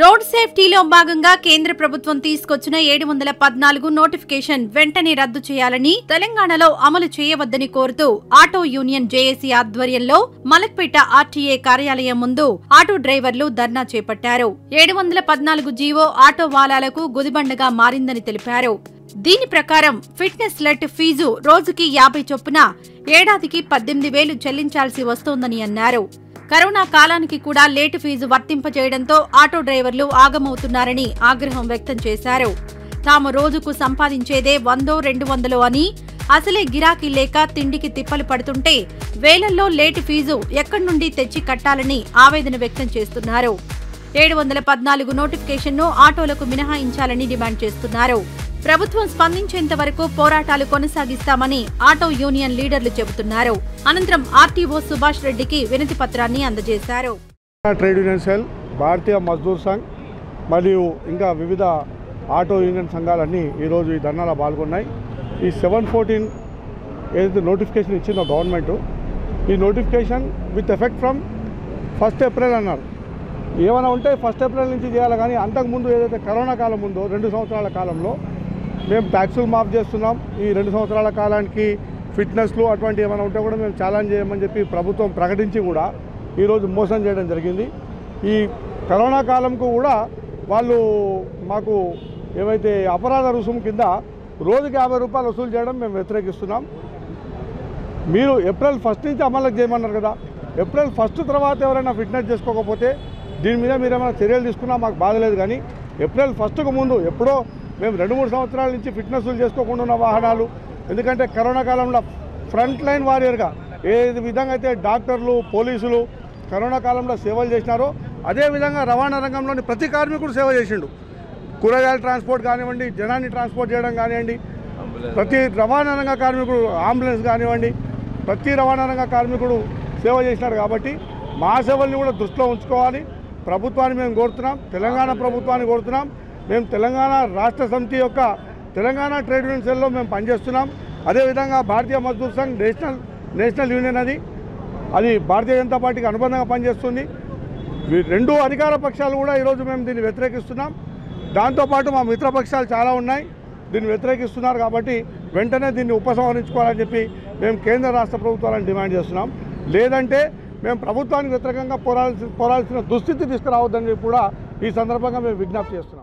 Road సేఫ్టీలో భాగంగా కేంద్ర ప్రభుత్వం తీసుకొచ్చిన 714 నోటిఫికేషన్ వెంటనే రద్దు చేయాలని తెలంగాణలో అమలు చేయవద్దని కోరుతూ ఆటో యూనియన్ జేఏసీ ఆధ్వర్యంలో మలక్పేట ఆర్టీఏ కార్యాలయం ముందు ఆటో డ్రైవర్లు ధర్నా చేపట్టారు. 714 జీవో ఆటో వాలాలకు గుదిబండగా మారిందని తెలిపారు. దీని ప్రకారం ఫిట్నెస్ లెట్ ఫీజు రోజుకి 50 చొప్పున ఏడాదికి 18,000 చెల్లించాల్సి వస్తోందని అన్నారు. కరోనా కాలానికి కూడా లేట్ ఫీజు వర్తింపచేయడంతో ఆటో డ్రైవర్లు ఆగమవుతున్నారని ఆగ్రహం వ్యక్తం చేశారు. తాము రోజుకు సంపాదించేదే 100-200 అని, అసలే గిరాకీ లేక తిండికి తిప్పలు పడుతుంటే వేలల్లో లేట్ ఫీజు ఎక్కడి నుండి తెచ్చి కట్టాలని ఆవేదన వ్యక్తం చేస్తున్నారు. 714 నోటిఫికేషన్ను ఆటోలకు మినహాయించాలని డిమాండ్ చేస్తున్నారు. ప్రభుత్వం స్పందించేంత వరకు పోరాటాలు కొనసాగిస్తామని ఆటో యూనియన్ లీడర్లు చెబుతున్నారు. అనంతరం ఆర్టీఓ సుభాష్ రెడ్డికి వినతి పత్రాన్ని అందజేశారు. Trade union cell, Bharatiya Mazdoor Sangh మరియు ఇంకా వివిధ ఆటో యూనియన్ సంఘాలన్నీ ఈరోజు ఈ ధర్నాలో పాల్గొన్నాయి. ఈ 714 ఏదైతే నోటిఫికేషన్ ఇచ్చిందో గవర్నమెంట్, ఈ notification with effect from 1 April అన్నారు. ఏమైనా ఉంటే 1 ఏప్రిల్ నుంచి చేయాలి, కానీ అంతకుముందు ఏదైతే కరోనా కాలం ఉందో 2 సంవత్సరాల కాలంలో మేము ట్యాక్సులు మాఫ్ చేస్తున్నాం, ఈ 2 సంవత్సరాల కాలానికి ఫిట్నెస్లు అటువంటి ఏమైనా ఉంటే కూడా మేము ఛాలెంజ్ చేయమని చెప్పి ప్రభుత్వం ప్రకటించి కూడా ఈరోజు మోసం చేయడం జరిగింది. ఈ కరోనా కాలంకు కూడా వాళ్ళు మాకు ఏవైతే అపరాధ రుసుము కింద రోజుకి 50 రూపాయలు వసూలు చేయడం మేము వ్యతిరేకిస్తున్నాం. మీరు ఏప్రిల్ 1 నుంచి అమలు చేయమన్నారు కదా, ఏప్రిల్ 1 తర్వాత ఎవరైనా ఫిట్నెస్ చేసుకోకపోతే దీని మీద మీరు ఏమైనా చర్యలు తీసుకున్నా మాకు బాధ లేదు, కానీ ఏప్రిల్ 1కు ముందు ఎప్పుడో మేము 2-3 సంవత్సరాల నుంచి ఫిట్నెస్లు చేసుకోకుండా ఉన్న వాహనాలు, ఎందుకంటే కరోనా కాలంలో ఫ్రంట్ లైన్ వారియర్గా ఏ విధంగా అయితే డాక్టర్లు, పోలీసులు కరోనా కాలంలో సేవలు చేసినారో అదేవిధంగా రవాణా రంగంలోని ప్రతి కార్మికుడు సేవ చేసిండు. కూరగాయల ట్రాన్స్పోర్ట్ కానివ్వండి, జనాన్ని ట్రాన్స్పోర్ట్ చేయడం కానివ్వండి, ప్రతి రవాణా రంగ కార్మికుడు అంబులెన్స్ కానివ్వండి, ప్రతి రవాణా రంగ కార్మికుడు సేవ చేసినారు. కాబట్టి మా సేవల్ని కూడా దృష్టిలో ఉంచుకోవాలి. ప్రభుత్వాన్ని మేము కోరుతున్నాం, తెలంగాణ ప్రభుత్వాన్ని కోరుతున్నాం. మేము తెలంగాణ రాష్ట్ర సమితి యొక్క తెలంగాణ ట్రేడ్ యూనియన్ సెల్లో మేము పనిచేస్తున్నాం. అదేవిధంగా భారతీయ మజ్దూర్ సంఘ్ నేషనల్ యూనియన్, అది భారతీయ జనతా పార్టీకి అనుబంధంగా పనిచేస్తుంది. 2 అధికార పక్షాలు కూడా ఈరోజు మేము దీన్ని వ్యతిరేకిస్తున్నాం. దాంతోపాటు మా మిత్రపక్షాలు చాలా ఉన్నాయి, దీన్ని వ్యతిరేకిస్తున్నారు. కాబట్టి వెంటనే దీన్ని ఉపసంహరించుకోవాలని చెప్పి మేము కేంద్ర రాష్ట్ర ప్రభుత్వాలను డిమాండ్ చేస్తున్నాం. లేదంటే మేము ప్రభుత్వానికి వ్యతిరేకంగా పోరాడాల్సిన దుస్థితి తీసుకురావద్దని కూడా ఈ సందర్భంగా మేము విజ్ఞప్తి చేస్తున్నాం.